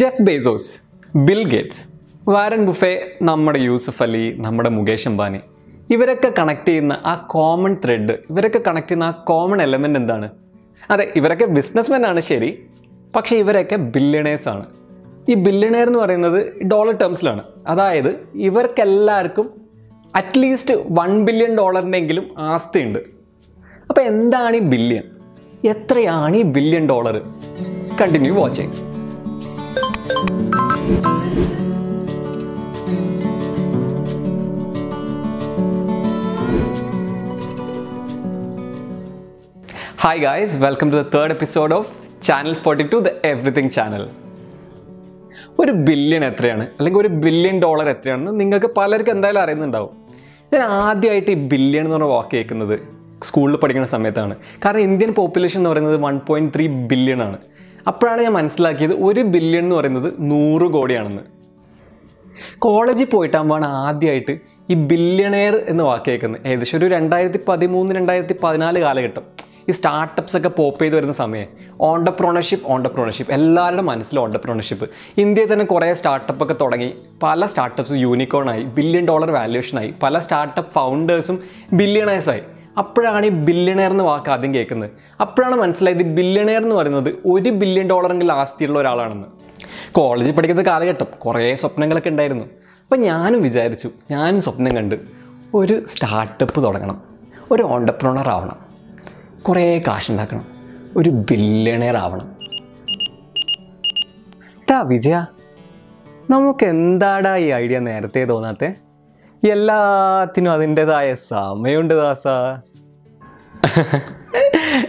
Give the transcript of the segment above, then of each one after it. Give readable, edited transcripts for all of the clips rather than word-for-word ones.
Jeff Bezos, Bill Gates, Warren Buffett, നമ്മുടെ യൂസഫ് അലി, നമ്മുടെ മുകേഷ് അംബാനി, ഇവരൊക്കെ കണക്ട് ചെയ്യുന്ന ആ കോമൺ ത്രെഡ്, ഇവരൊക്കെ കണക്ട് ചെയ്യുന്ന ആ കോമൺ എലമെൻ്റ് എന്താണ്? അതെ, ഇവരൊക്കെ ബിസിനസ്മെൻ ആണ് ശരി, പക്ഷേ ഇവരൊക്കെ ബില്യണേഴ്സാണ്. ഈ ബില്യണേർ എന്ന് പറയുന്നത് ഡോളർ ടേംസിലാണ്. അതായത് ഇവർക്കെല്ലാവർക്കും അറ്റ്ലീസ്റ്റ് $1 ബില്യൺ ആസ്തിയുണ്ട്. അപ്പോൾ എന്താണ് ഈ ബില്യൺ? എത്രയാണ് ഈ $1 billion? Continue watching. Hi guys, welcome to the third episode of Channel 42, the Everything Channel. ഒരു ബില്യൺ എത്രയാണ്, അല്ലെങ്കിൽ $1 ബില്യൺ എത്രയാണെന്ന് നിങ്ങൾക്ക് പലർക്കും എന്തായാലും അറിയുന്നുണ്ടാവും. ഞാൻ ആദ്യമായിട്ട് ഈ ബില്യൺ എന്ന് പറഞ്ഞ വാക്ക് കേൾക്കുന്നത് സ്കൂളിൽ പഠിക്കുന്ന സമയത്താണ്. കാരണം ഇന്ത്യൻ പോപ്പുലേഷൻ എന്ന് പറയുന്നത് 1.3 ബില്യൺ ആണ്. അപ്പോഴാണ് ഞാൻ മനസ്സിലാക്കിയത് $1 ബില്യൺ എന്ന് പറയുന്നത് 100 കോടിയാണെന്ന്. കോളേജിൽ പോയിട്ടാകുമ്പോഴാണ് ആദ്യമായിട്ട് ഈ ബില്യണേർ എന്ന് വാക്ക് കേൾക്കുന്നത്. ഏകദേശം ഒരു 2013-2014 കാലഘട്ടം, ഈ സ്റ്റാർട്ടപ്സ് ഒക്കെ പോപ്പ് ചെയ്ത് വരുന്ന സമയം. ഓണ്ടർപ്രോണർഷിപ്പ് എല്ലാവരുടെ മനസ്സിലും ഓണ്ടർപ്രോണർഷിപ്പ്. ഇന്ത്യയിൽ തന്നെ കുറേ സ്റ്റാർട്ടപ്പൊക്കെ തുടങ്ങി, പല സ്റ്റാർട്ടപ്സ് യൂണിക്കോണായി, $1 ബില്യൺ വാല്യുവേഷനായി, പല സ്റ്റാർട്ടപ്പ് ഫൗണ്ടേഴ്സും ബില്യണേഴ്സായി. അപ്പോഴാണ് ഈ ബില്യണേർ എന്ന് വാക്ക് ആദ്യം കേൾക്കുന്നത്. അപ്പോഴാണ് മനസ്സിലായത് ബില്യണേർ എന്ന് പറയുന്നത് $1 ബില്യൺ ആസ്തിയുള്ള ഒരാളാണെന്ന്. കോളേജിൽ പഠിക്കുന്ന കാലഘട്ടം കുറേ സ്വപ്നങ്ങളൊക്കെ ഉണ്ടായിരുന്നു. അപ്പോൾ ഞാനും വിചാരിച്ചു, ഞാനും സ്വപ്നം കണ്ട് ഒരു സ്റ്റാർട്ടപ്പ് തുടങ്ങണം, ഒരു ഓണ്ടർപ്രണർ ആവണം, കുറേ കാശുണ്ടാക്കണം, ഒരു ബില്യണേർ ആവണം. ടാ വിജയ, നമുക്ക് എന്താടാ ഈ ഐഡിയ നേരത്തെ തോന്നാത്തെ? എല്ലാത്തിനും അതിൻ്റെതായ സമയമുണ്ട് ദാസ.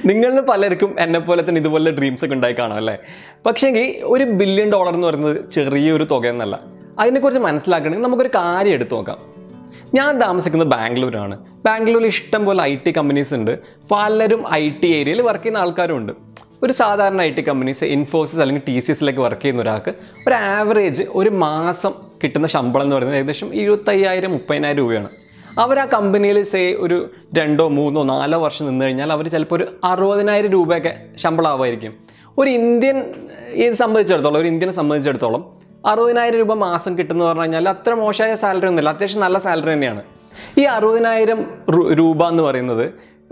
നിങ്ങളിൽ പലർക്കും എന്നെപ്പോലെ തന്നെ ഇതുപോലെ ഡ്രീംസ് ഒക്കെ ഉണ്ടായി കാണാം അല്ലേ? പക്ഷേങ്കിൽ $1 ബില്യൺ എന്ന് പറയുന്നത് ചെറിയൊരു തുകയെന്നല്ല. അതിനെക്കുറിച്ച് മനസ്സിലാക്കണമെങ്കിൽ നമുക്കൊരു കാര്യം എടുത്തു നോക്കാം. ഞാൻ താമസിക്കുന്നത് ബാംഗ്ലൂരാണ്. ബാംഗ്ലൂരിൽ ഇഷ്ടം പോലെ IT കമ്പനീസ് ഉണ്ട്. പലരും IT ഏരിയയിൽ വർക്ക് ചെയ്യുന്ന ആൾക്കാരും ഉണ്ട്. ഒരു സാധാരണ IT കമ്പനീസ്, ഇൻഫോസിസ് അല്ലെങ്കിൽ TCSലേക്ക് വർക്ക് ചെയ്യുന്ന ഒരാൾക്ക് ഒരു ആവറേജ് ഒരു മാസം കിട്ടുന്ന ശമ്പളം എന്ന് പറയുന്നത് ഏകദേശം 25,000-30,000 രൂപയാണ്. അവർ ആ കമ്പനിയിൽ ഒരു 2, 3, 4 വർഷം നിന്ന് കഴിഞ്ഞാൽ അവർ ചിലപ്പോൾ ഒരു 60,000 രൂപയൊക്കെ ശമ്പളം ആവുമായിരിക്കും. ഒരു ഇന്ത്യനെ സംബന്ധിച്ചിടത്തോളം 60,000 രൂപ മാസം കിട്ടുമെന്ന് പറഞ്ഞു കഴിഞ്ഞാൽ അത്ര മോശമായ സാലറി ഒന്നുമില്ല. അത്യാവശ്യം നല്ല സാലറി തന്നെയാണ്. ഈ 60,000 രൂപ എന്ന് പറയുന്നത്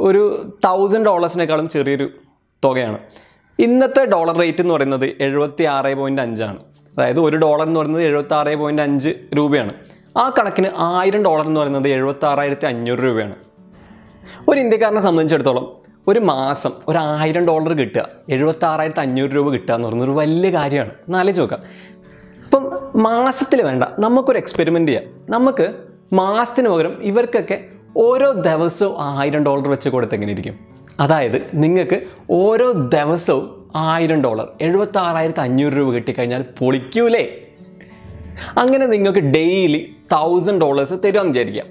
ഒരു $1,000 ചെറിയൊരു തുകയാണ്. ഇന്നത്തെ ഡോളർ റേറ്റ് എന്ന് പറയുന്നത് 76.5 ആണ്. അതായത് $1 എന്ന് പറയുന്നത് 76.5 രൂപയാണ്. ആ കണക്കിന് $1,000 എന്ന് പറയുന്നത് 76,500 രൂപയാണ്. ഒരു ഇന്ത്യക്കാരനെ സംബന്ധിച്ചിടത്തോളം ഒരു മാസം ഒരു $1,000 കിട്ടുക, 76,500 രൂപ കിട്ടുക എന്ന് പറയുന്നത് ഒരു വലിയ കാര്യമാണ്. എന്നാലോചിച്ച് നോക്കാം. അപ്പം മാസത്തിൽ വേണ്ട, നമുക്കൊരു എക്സ്പെരിമെൻ്റ് ചെയ്യാം. നമുക്ക് മാസത്തിന് പകരം ഇവർക്കൊക്കെ ഓരോ ദിവസവും $1,000 വെച്ച് കൊടുത്തെങ്ങനെ ഇരിക്കും? അതായത് നിങ്ങൾക്ക് ഓരോ ദിവസവും $1,000, 76,500 രൂപ കിട്ടിക്കഴിഞ്ഞാൽ പൊളിക്കൂലേ? അങ്ങനെ നിങ്ങൾക്ക് ഡെയിലി $1,000 തരുമെന്ന് വിചാരിക്കാം.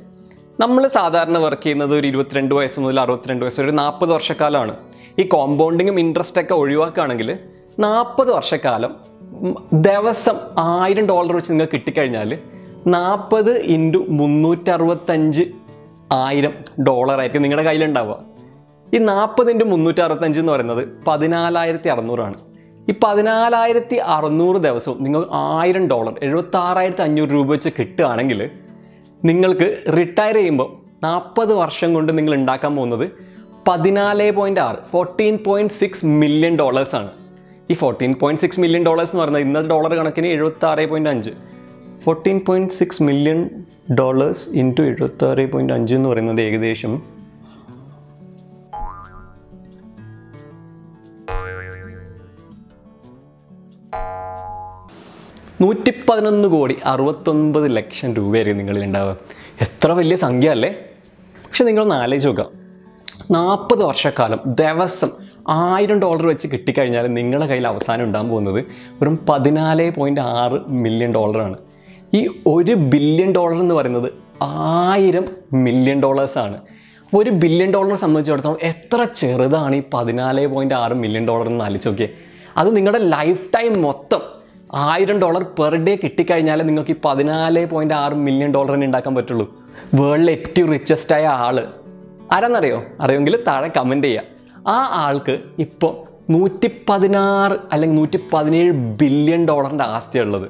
നമ്മൾ സാധാരണ വർക്ക് ചെയ്യുന്നത് ഒരു 22 വയസ്സ് മുതൽ 62 വയസ്സ് ഒരു 40 വർഷക്കാലമാണ്. ഈ കോമ്പൗണ്ടിങ്ങും ഇൻട്രസ്റ്റൊക്കെ ഒഴിവാക്കുകയാണെങ്കിൽ 40 വർഷക്കാലം ദിവസം $1,000 വെച്ച് നിങ്ങൾക്ക് കിട്ടിക്കഴിഞ്ഞാൽ 40 × 365,000 ഡോളർ ആയിരിക്കും നിങ്ങളുടെ കയ്യിലുണ്ടാവുക. ഈ 40 × 365 എന്ന് പറയുന്നത് 14,600 ആണ്. ഈ 14,600 ദിവസവും നിങ്ങൾ $1,000, 76,500 രൂപ വെച്ച് കിട്ടുകയാണെങ്കിൽ നിങ്ങൾക്ക് റിട്ടയർ ചെയ്യുമ്പോൾ 40 വർഷം കൊണ്ട് നിങ്ങൾ ഉണ്ടാക്കാൻ പോകുന്നത് 14.6 $14.6 മില്യൺ ആണ്. ഈ $14.6 മില്യൺ എന്ന് പറയുന്നത് ഇന്നത്തെ ഡോളർ കണക്കിന് 76.5. $14.6 മില്യൺ ഇൻറ്റു 76.5 എന്ന് പറയുന്നത് ഏകദേശം 111,69,00,000 രൂപയായിരിക്കും നിങ്ങളിൽ ഉണ്ടാവുക. എത്ര വലിയ സംഖ്യ അല്ലേ? പക്ഷെ നിങ്ങളൊന്ന് ആലോചിച്ച് നോക്കാം. 40 വർഷക്കാലം ദിവസം $1,000 വെച്ച് കിട്ടിക്കഴിഞ്ഞാൽ നിങ്ങളുടെ കയ്യിൽ അവസാനം ഉണ്ടാകാൻ പോകുന്നത് വെറും 14.6 മില്യൺ ഡോളറാണ്. ഈ $1 ബില്യൺ എന്ന് പറയുന്നത് 1000 മില്യൺ ഡോളേഴ്സാണ്. $1 ബില്യൺ സംബന്ധിച്ചിടത്തോളം എത്ര ചെറുതാണ് ഈ 14.6 മില്യൺ ഡോളർ എന്ന് ആലോചിച്ച് നോക്കിയേ. അത് നിങ്ങളുടെ ലൈഫ് ടൈം മൊത്തം $1,000 പെർ ഡേ കിട്ടിക്കഴിഞ്ഞാൽ നിങ്ങൾക്ക് ഈ 14.6 മില്യൺ ഡോളറിന് ഉണ്ടാക്കാൻ പറ്റുള്ളൂ. വേൾഡിലെ ഏറ്റവും റിച്ചസ്റ്റായ ആൾ ആരാന്നറിയോ? അറിയുമെങ്കിൽ താഴെ കമൻറ്റ് ചെയ്യുക. ആ ആൾക്ക് ഇപ്പോൾ 116 അല്ലെങ്കിൽ 117 ബില്യൺ ഡോളറിൻ്റെ ആസ്തിയുള്ളത്.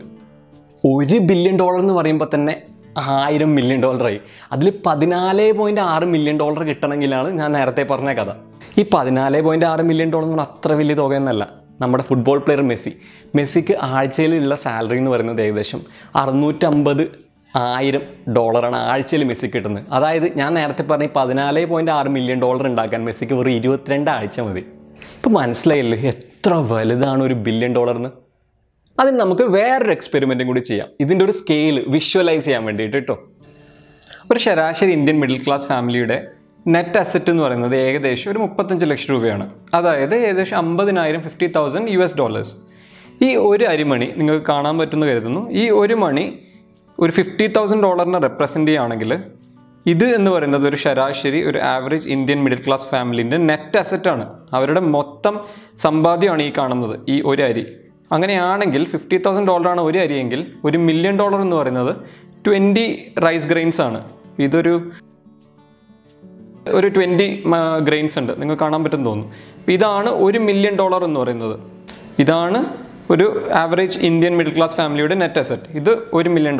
$1 ബില്യൺ എന്ന് പറയുമ്പോൾ തന്നെ $1000 മില്യൺ. അതിൽ 14.6 മില്യൺ ഡോളർ കിട്ടണമെങ്കിലാണ് ഞാൻ നേരത്തെ പറഞ്ഞ കഥ. ഈ 14.6 മില്യൺ ഡോളർ എന്ന് പറഞ്ഞാൽ അത്ര വലിയ തുകയൊന്നുമല്ല. നമ്മുടെ ഫുട്ബോൾ പ്ലെയർ മെസ്സിക്ക് ആഴ്ചയിലുള്ള സാലറി എന്ന് പറയുന്നത് ഏകദേശം $650,000 ആഴ്ചയിൽ മെസ്സി കിട്ടുന്നത്. അതായത് ഞാൻ നേരത്തെ പറഞ്ഞ 14.6 മില്യൺ ഡോളർ ഉണ്ടാക്കാൻ മെസ്സിക്ക് വെറും 22 ആഴ്ച മതി. ഇപ്പോൾ മനസ്സിലായില്ലേ എത്ര വലുതാണ് $1 ബില്യൺ? അതിന് നമുക്ക് വേറൊരു എക്സ്പെരിമെൻറ്റും കൂടി ചെയ്യാം, ഇതിൻ്റെ ഒരു സ്കെയിൽ വിഷ്വലൈസ് ചെയ്യാൻ വേണ്ടിയിട്ട് കേട്ടോ. ഒരു ശരാശരി ഇന്ത്യൻ മിഡിൽ ക്ലാസ് ഫാമിലിയുടെ നെറ്റ് അസറ്റ് എന്ന് പറയുന്നത് ഏകദേശം ഒരു $35 ലക്ഷം. അതായത് ഏകദേശം $50,000 US. ഈ ഒരു അരിമണി നിങ്ങൾക്ക് കാണാൻ പറ്റുമെന്ന് കരുതുന്നു. ഈ ഒരു മണി ഒരു $50,000 റെപ്രസെൻ്റ് ചെയ്യുകയാണെങ്കിൽ ഇത് എന്ന് പറയുന്നത് ഒരു ശരാശരി ഒരു ആവറേജ് ഇന്ത്യൻ മിഡിൽ ക്ലാസ് ഫാമിലിൻ്റെ നെറ്റ് അസറ്റാണ്. അവരുടെ മൊത്തം സമ്പാദ്യമാണ് ഈ കാണുന്നത്, ഈ ഒരു അരി. അങ്ങനെയാണെങ്കിൽ $50,000 ഒരു അരിയെങ്കിൽ $1 മില്യൺ എന്ന് പറയുന്നത് 20 റൈസ് ഗ്രെയിൻസ് ആണ്. ഇതൊരു 20 ഗ്രെയിൻസ് ഉണ്ട്, നിങ്ങൾക്ക് കാണാൻ പറ്റും തോന്നുന്നു. അപ്പോൾ ഇതാണ് $1 മില്യൺ എന്ന് പറയുന്നത്. ഇതാണ് ഒരു ആവറേജ് ഇന്ത്യൻ മിഡിൽ ക്ലാസ് ഫാമിലിയുടെ നെറ്റ് അസറ്റ്. ഇത് $1 മില്യൺ.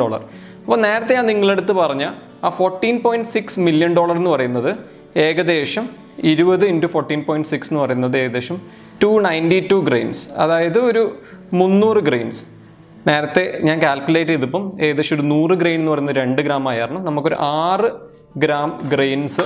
അപ്പോൾ നേരത്തെ ഞാൻ നിങ്ങളടുത്ത് പറഞ്ഞ ആ 14.6 മില്യൺ ഡോളർ എന്ന് പറയുന്നത് ഏകദേശം 20 × 14.6 എന്ന് പറയുന്നത് ഏകദേശം 292 ഗ്രെയിൻസ്. അതായത് ഒരു 300 ഗ്രെയിൻസ്. നേരത്തെ ഞാൻ കാൽക്കുലേറ്റ് ചെയ്തപ്പം ഏകദേശം ഒരു 100 ഗ്രെയിൻ എന്ന് പറയുന്നത് 2 ഗ്രാം ആയിരുന്നു. നമുക്കൊരു 6 ഗ്രാം ഗ്രെയിൻസ്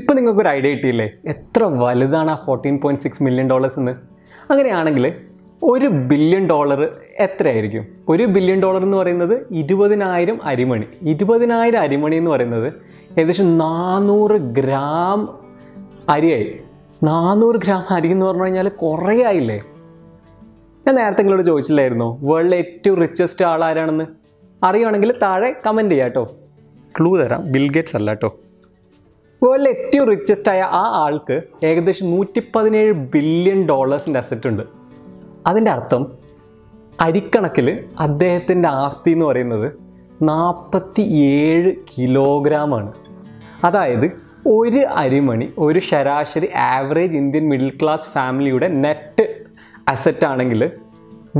ഇപ്പോൾ നിങ്ങൾക്കൊരു ഐഡിയ കിട്ടിയില്ലേ എത്ര വലുതാണ് ആ $14.6 മില്യൺ എന്ന്? അങ്ങനെയാണെങ്കിൽ $1 ബില്യൺ എത്രയായിരിക്കും? $1 ബില്യൺ എന്ന് പറയുന്നത് 20,000 അരിമണി. 20,000 അരിമണി എന്ന് പറയുന്നത് ഏകദേശം 400 ഗ്രാം അരിയായി. 400 ഗ്രാം അരി എന്ന് പറഞ്ഞു കഴിഞ്ഞാൽ കുറേ ആയില്ലേ? ഞാൻ നേരത്തെ നിങ്ങളോട് ചോദിച്ചില്ലായിരുന്നു വേൾഡിലെ ഏറ്റവും റിച്ചസ്റ്റ് ആൾ ആരാണെന്ന്? അറിയുവാണെങ്കിൽ താഴെ കമൻറ്റ് ചെയ്യാം കേട്ടോ. ക്ലൂ തരാം, ബിൽ ഗേറ്റ്സ് അല്ല കേട്ടോ. വേൾഡിലെ ഏറ്റവും റിച്ചസ്റ്റ് ആയ ആ ആൾക്ക് ഏകദേശം $117 ബില്യൺ അസറ്റുണ്ട്. അതിൻ്റെ അർത്ഥം അരിക്കണക്കിൽ അദ്ദേഹത്തിൻ്റെ ആസ്തി എന്ന് പറയുന്നത് 47 കിലോഗ്രാമാണ്. അതായത് ഒരു അരിമണി ഒരു ശരാശരി ആവറേജ് ഇന്ത്യൻ മിഡിൽ ക്ലാസ് ഫാമിലിയുടെ നെറ്റ് അസറ്റാണെങ്കിൽ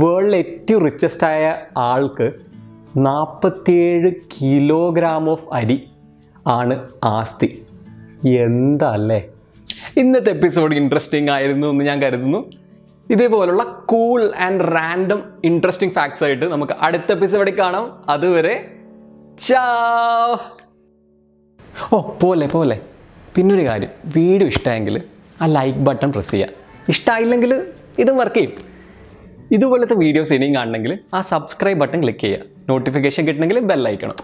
വേൾഡിലെ ഏറ്റവും റിച്ചസ്റ്റായ ആൾക്ക് 47 കിലോഗ്രാം ഓഫ് അരി ആണ് ആസ്തി. എന്താ അല്ലേ? ഇന്നത്തെ എപ്പിസോഡ് ഇൻട്രസ്റ്റിംഗ് ആയിരുന്നു എന്ന് ഞാൻ കരുതുന്നു. ഇതേപോലുള്ള cool and random interesting facts ആയിട്ട് നമുക്ക് അടുത്ത എപ്പിസോഡിൽ കാണാം. അതുവരെ ചാവ്. പോലെ പിന്നൊരു കാര്യം, വീഡിയോ ഇഷ്ടമായെങ്കിൽ ആ ലൈക്ക് ബട്ടൺ പ്രസ് ചെയ്യുക. ഇഷ്ടമായില്ലെങ്കിൽ ഇതും വർക്ക് ചെയ്യും. ഇതുപോലത്തെ വീഡിയോസ് ഇനിയും കാണണമെങ്കിൽ ആ സബ്സ്ക്രൈബ് ബട്ടൺ ക്ലിക്ക് ചെയ്യുക. നോട്ടിഫിക്കേഷൻ കിട്ടണമെങ്കിൽ ബെൽ ഐക്കണം.